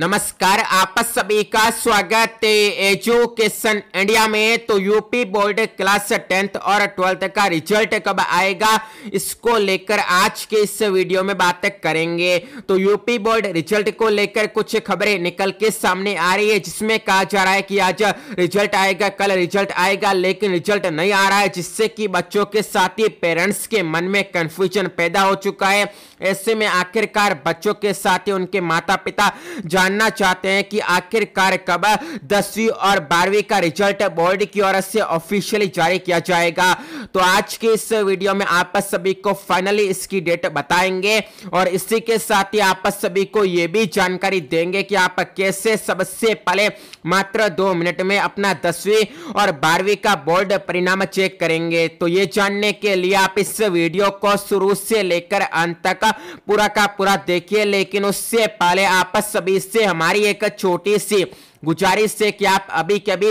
नमस्कार, आप सभी का स्वागत है एजुकेशन इंडिया में। तो यूपी बोर्ड क्लास 10th और 12th का रिजल्ट कब आएगा, इसको लेकर आज के इस वीडियो में बात करेंगे। तो यूपी बोर्ड रिजल्ट को लेकर कुछ खबरें निकल के सामने आ रही है, जिसमें कहा जा रहा है कि आज रिजल्ट आएगा, कल रिजल्ट आएगा, लेकिन रिजल्ट नहीं आ रहा है, जिससे कि बच्चों के साथ ही पेरेंट्स के मन में कंफ्यूजन पैदा हो चुका है। ऐसे में आखिरकार बच्चों के साथ ही उनके माता पिता जानना चाहते हैं कि आखिरकार कब 10वीं और 12वीं का रिजल्ट बोर्ड की ओर से ऑफिशियली जारी किया जाएगा। तो आज के इस वीडियो में आप सभी को फाइनली इसकी डेट बताएंगे और इसी के साथ ही आप सभी को ये भी जानकारी देंगे कि आप कैसे सबसे पहले मात्र 2 मिनट में अपना 10वीं और 12वीं का बोर्ड परिणाम चेक करेंगे। तो ये जानने के लिए आप इस वीडियो को शुरू से लेकर अंत तक पूरा का पूरा देखिए, लेकिन उससे पहले आप सभी से हमारी एक छोटी सी गुजारिश है कि आप अभी के अभी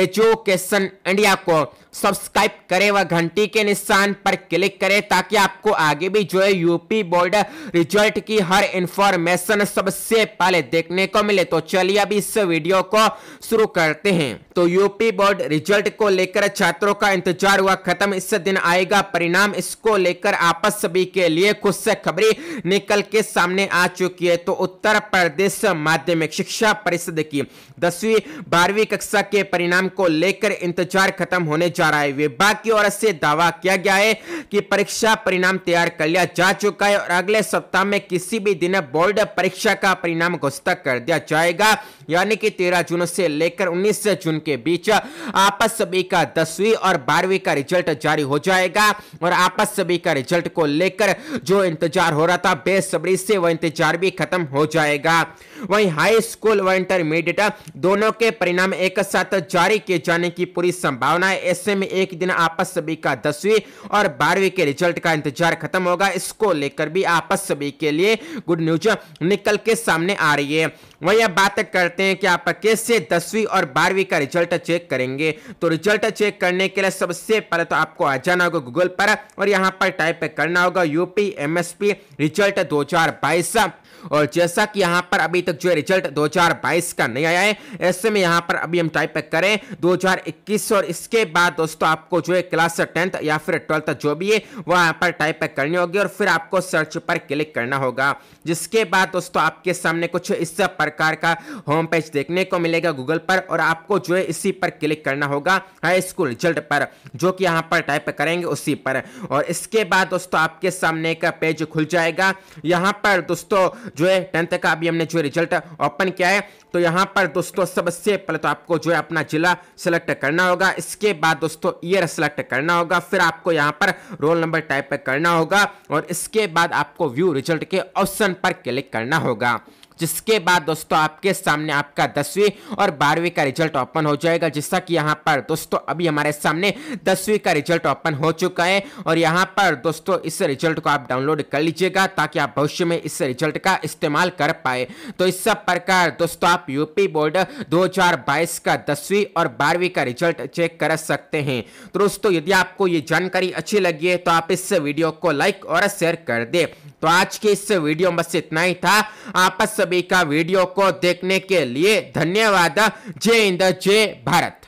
एजुकेशन इंडिया को सब्सक्राइब करें व घंटी के निशान पर क्लिक करें, ताकि आपको आगे भी जो है यूपी बोर्ड रिजल्ट की हर इंफॉर्मेशन सबसे पहले देखने को मिले। तो चलिए अभी इस वीडियो को शुरू करते हैं। तो यूपी बोर्ड रिजल्ट को लेकर छात्रों का इंतजार हुआ खत्म, इस दिन आएगा परिणाम। इसको लेकर आपस सभी के लिए कुछ खबरें निकल के सामने आ चुकी है। तो उत्तर प्रदेश माध्यमिक शिक्षा परिषद की 10वीं 12वीं कक्षा के परिणाम को लेकर इंतजार खत्म होने जा रहा है। विभाग की ओर से दावा किया गया है कि परीक्षा परिणाम तैयार कर लिया जा चुका है और अगले सप्ताह में किसी भी दिन बोर्ड परीक्षा का परिणाम घोषित कर दिया जाएगा। यानी कि 13 जून से लेकर 19 जून के बीच आपस सभी का 10वीं और 12वीं का रिजल्ट जारी हो जाएगा। और आपस सभी का रिजल्ट को लेकर जो इंतजार हो रहा था बेसब्री से, वह इंतजार भी खत्म हो जाएगा। वहीं हाई स्कूल व इंटरमीडिएट दोनों के परिणाम एक साथ जारी किए जाने की पूरी संभावना है। ऐसे में एक दिन आपस सभी का 10वीं और 12वीं के रिजल्ट का इंतजार खत्म होगा। इसको लेकर भी आपस सभी के लिए गुड न्यूज निकल के सामने आ रही है। वही बात करते हैं कि आप कैसे 10वीं और 12वीं का रिजल्ट चेक करेंगे। तो रिजल्ट चेक करने के लिए सबसे पहले तो आपको आ जाना होगा गूगल पर और यहाँ पर टाइप करना होगा यूपी एमएसपी रिजल्ट 2022। और जैसा कि यहाँ पर अभी तक जो रिजल्ट 2022 का नहीं आया है, ऐसे में यहाँ पर अभी हम टाइप करें 2021 और इसके बाद दोस्तों आपको जो है क्लास 10th या फिर 12th जो भी है वह यहाँ पर टाइप करनी होगी और फिर आपको सर्च पर क्लिक करना होगा। जिसके बाद दोस्तों आपके सामने कुछ इस प्रकार का होम पेज देखने को मिलेगा गूगल पर और आपको जो है इसी पर क्लिक करना होगा हाई स्कूल रिजल्ट पर, जो कि यहाँ पर टाइप करेंगे उसी पर। और इसके बाद दोस्तों आपके सामने का पेज खुल जाएगा। यहाँ पर दोस्तों जो है 10th का अभी हमने जो रिजल्ट ओपन किया है, तो यहाँ पर दोस्तों सबसे पहले तो आपको जो है अपना जिला सेलेक्ट करना होगा। इसके बाद दोस्तों ईयर सेलेक्ट करना होगा, फिर आपको यहाँ पर रोल नंबर टाइप करना होगा और इसके बाद आपको व्यू रिजल्ट के ऑप्शन पर क्लिक करना होगा। जिसके बाद दोस्तों आपके सामने आपका 10वीं और 12वीं का रिजल्ट ओपन हो जाएगा। जैसा कि यहाँ पर दोस्तों अभी हमारे सामने 10वीं का रिजल्ट ओपन हो चुका है और यहाँ पर दोस्तों इस रिजल्ट को आप डाउनलोड कर लीजिएगा, ताकि आप भविष्य में इस रिजल्ट का इस्तेमाल कर पाए। तो इस सब प्रकार दोस्तों आप यूपी बोर्ड 2022 का 10वीं और 12वीं का रिजल्ट चेक कर सकते हैं। तो दोस्तों यदि आपको ये जानकारी अच्छी लगी है तो आप इस वीडियो को लाइक और शेयर कर दे। तो आज के इस वीडियो में बस इतना ही था। आप सभी का वीडियो को देखने के लिए धन्यवाद। जय हिंद, जय भारत।